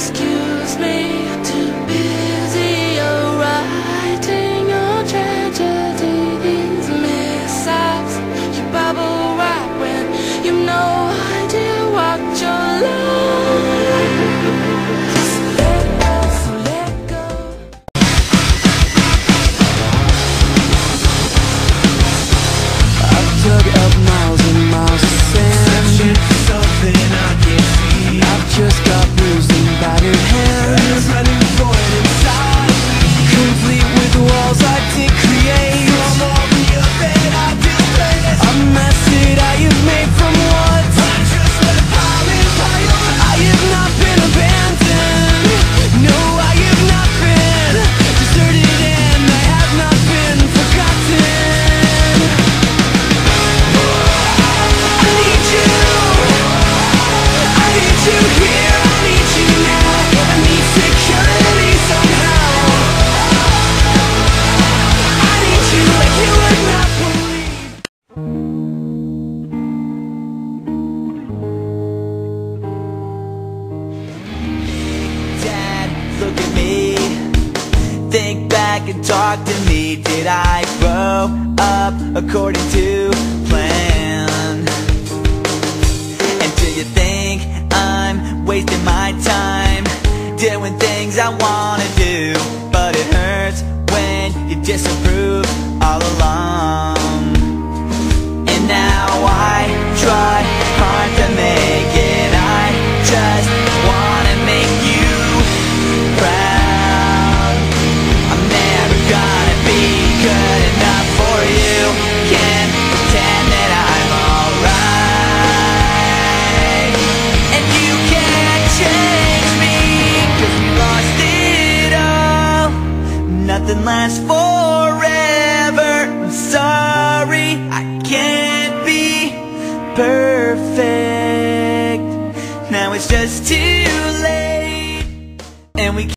Excuse me, too busy writing your tragedy. These mishaps, you bubble right when you've no idea what you're like. So let go, so let go. I dug up miles and miles of sand, searching for something I can't see. I've just got bruised and battered hands, running void inside, complete with walls I did create. From all the event I displaced, a mess that I have made from what I just left pile. I have not been abandoned, no I have not been deserted, and I have not been forgotten. I need you, I need you here, I need you now, I need security somehow. I need you like you would not believe. Dad, look at me, think back and talk to me. Did I grow up according to plan? And do you think I'm wasting my time doing things I wanna do? But it hurts when you disapprove all along. And now I try hard to make it, I just wanna make you proud. I'm never gonna be good enough for you, can't pretend that I'm alright. And you can't change me, cause we lost it all. Nothing lasts forever, I'm sorry I can't be perfect. Now it's just you.